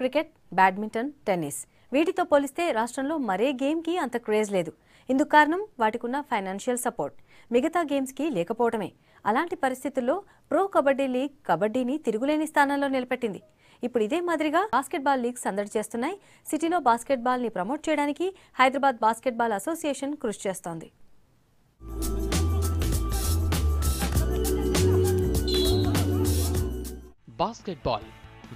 Cricket, badminton, tennis. వీటితో పోలిస్తే రాష్ట్రంలో మరే గేమ్కి అంత క్రేజ్ లేదు. ఇందుకు కారణం వాటికున్న ఫైనాన్షియల్ సపోర్ట్ మిగతా గేమ్స్కి లేకపోవడమే. అలాంటి పరిస్థితుల్లో ప్రో కబడ్డీ లీగ్ కబడ్డీని తిరుగులేని స్థానంలో నిలబెట్టింది. ఇప్పుడు ఇదే మాదిరిగా బాస్కెట్బాల్ లీగ్ సందడి చేస్తున్నాయి. సిటీలో బాస్కెట్బాల్ని ప్రమోట్ చేయడానికి హైదరాబాద్ బాస్కెట్బాల్ అసోసియేషన్ కృషి చేస్తోంది. బాస్కెట్బాల్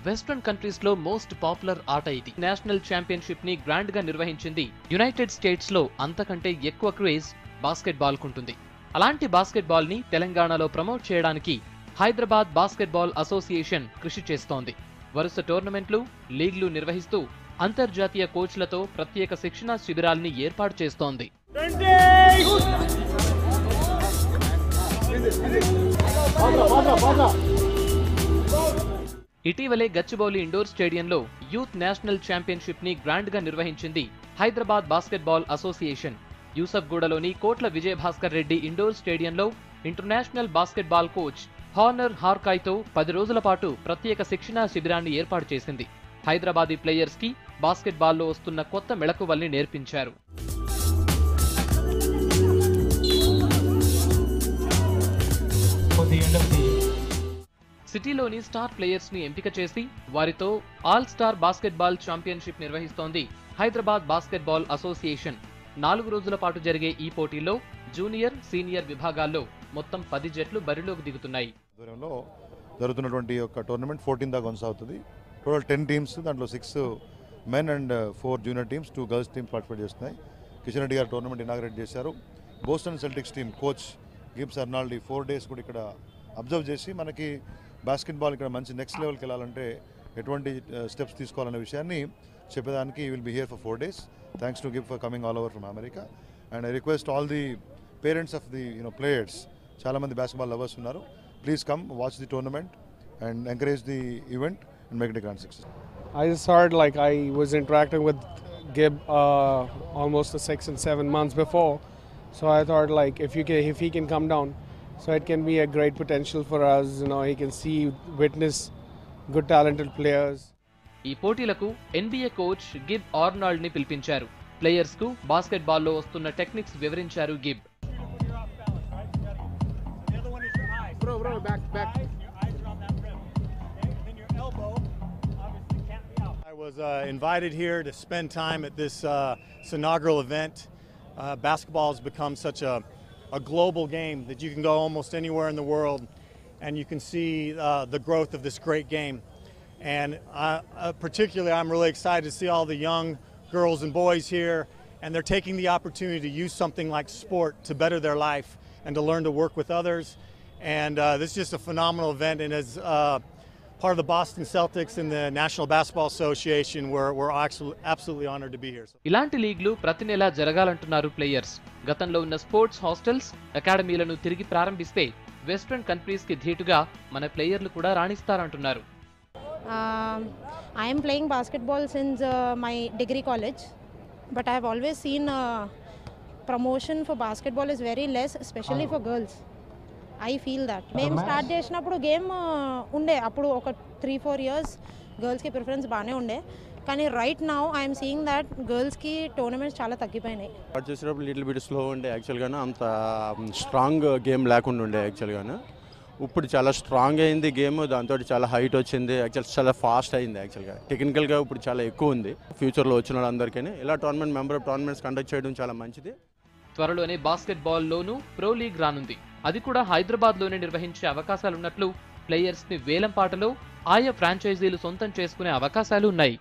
వెస్ట్రన్ కంట్రీస్లో మోస్ట్ పాపులర్ ఆట. ఇది నేషనల్ ఛాంపియన్షిప్ని గ్రాండ్గా నిర్వహించింది. యునైటెడ్ స్టేట్స్లో అంతకంటే ఎక్కువ క్రేజ్ బాస్కెట్బాల్కు ఉంటుంది. అలాంటి బాస్కెట్బాల్ని తెలంగాణలో ప్రమోట్ చేయడానికి హైదరాబాద్ బాస్కెట్బాల్ అసోసియేషన్ కృషి చేస్తోంది. వరుస టోర్నమెంట్లు, లీగ్లు నిర్వహిస్తూ అంతర్జాతీయ కోచ్లతో ప్రత్యేక శిక్షణా శిబిరాల్ని ఏర్పాటు చేస్తోంది. ఇటీవలే గచ్చిబౌలి ఇండోర్ స్టేడియంలో యూత్ నేషనల్ ఛాంపియన్షిప్ని గ్రాండ్గా నిర్వహించింది హైదరాబాద్ బాస్కెట్బాల్ అసోసియేషన్. యూసఫ్గూడలోని కోట్ల విజయ భాస్కర్ రెడ్డి ఇండోర్ స్టేడియంలో ఇంటర్నేషనల్ బాస్కెట్బాల్ కోచ్ హార్నర్ హార్కాయ్తో 10 రోజుల పాటు ప్రత్యేక శిక్షణా శిబిరాన్ని ఏర్పాటు చేసింది. హైదరాబాదీ ప్లేయర్స్కి బాస్కెట్బాల్లో వస్తున్న కొత్త మెళకువల్ని నేర్పించారు. సిటీలోని స్టార్ ప్లేయర్స్ని ఎంపిక చేసి వారితో ఆల్ స్టార్ బాస్కెట్బాల్ ఛాంపియన్షిప్ నిర్వహిస్తోంది హైదరాబాద్ బాస్కెట్బాల్ అసోసియేషన్. 4 రోజుల పాటు జరిగే ఈ పోటీల్లో జూనియర్, సీనియర్ విభాగాల్లో మొత్తం 10 జట్లు బరిలోకి దిగుతున్నాయి. దూరంలో జరుగుతున్నటువంటి ఒక టోర్నమెంట్ 14 దాకా కొనసాగుతుంది. టోటల్ 10 టీమ్స్, దాంట్లో 6 men and 4 junior teams, 2 girls teams participate చేస్తున్నాయి. కిషన్ రెడ్డి గారు టోర్నమెంట్ ఇనాగ్రేట్ చేశారు. Boston Celtics team coach Gibbs Arnold 4 days కూడా ఇక్కడ అబ్జర్వ్ చేసి మనకి బాస్కెట్బాల్ ఇక్కడ మంచి నెక్స్ట్ లెవెల్కి వెళ్ళాలంటే ఎటువంటి స్టెప్స్ తీసుకోవాలనే విషయాన్ని చెప్పేదానికి will be here for 4 days. Thanks to give for coming all over from America. And I request all the parents of the players, చాలామంది బాస్కెట్బాల్ లవర్స్ ఉన్నారు. Please come watch the tournament and encourage the event and make it a grand success. I just heard like I was interacting with Gibb almost 6 and 7 months before. So I thought like if he can come down, so it can be a great potential for us, he can see, witness good talented players. ఈ పోటీలకు NBA coach Gibb Arnold ని పిలిపించారు. Players కు basketball లో వస్తున్న techniques వివరించారు గిబ్. I was invited here to spend time at this inaugural event. Basketball has become such a global game that you can go almost anywhere in the world and you can see the growth of this great game. And particularly I'm really excited to see all the young girls and boys here, and they're taking the opportunity to use something like sport to better their life and to learn to work with others. And this is just a phenomenal event, and as part of the Boston Celtics and the National Basketball Association, we're absolutely honored to be here. ఇలాంటి లీగ్లు ప్రతి నెలా జరగాలంటున్నారు players. గతంలో ఉన్న sports hostels, అకాడమీలను తిరిగి ప్రారంభిస్తే western countries కి ధీటుగా మన ప్లేయర్లు కూడా రాణిస్తారంటున్నారు. I am playing basketball since my degree college, but I have always seen promotion for basketball is very less, especially for girls. I feel that మేము స్టార్ట్ చేసినప్పుడు గేమ్ ఉండే, అప్పుడు ఒక 3-4 years గర్ల్స్కి ప్రిఫరెన్స్ బాగానే ఉండే, కానీ right now I'm seeing that గర్ల్స్కి టోర్నమెంట్స్ చాలా తగ్గిపోయినాయి. స్టార్ట్ చేసేటప్పుడు లిటిల్ బిట్ స్లో ఉండే యాక్చువల్గాను, అంత స్ట్రాంగ్ గేమ్ లేకుండా ఉండే యాక్చువల్గాను. ఇప్పుడు చాలా స్ట్రాంగ్ అయింది గేమ్, దాంతో చాలా హైట్ వచ్చింది, యాక్చువల్ చాలా ఫాస్ట్ అయింది, యాక్చువల్గా టెక్నికల్గా ఇప్పుడు చాలా ఎక్కువ ఉంది. ఫ్యూచర్లో వచ్చిన వాళ్ళందరికీ ఇలా టోర్నమెంట్ మెంబర్ టోర్నమెంట్స్ కండక్ట్ చేయడం చాలా మంచిది. త్వరలోనే బాస్కెట్బాల్లోనూ ప్రో లీగ్ రానుంది. అది కూడా హైదరాబాద్లోనే నిర్వహించే అవకాశాలున్నట్లు ప్లేయర్స్ని వేలం పాటలో ఆయా ఫ్రాంచైజీలు సొంతం చేసుకునే అవకాశాలు ఉన్నాయి.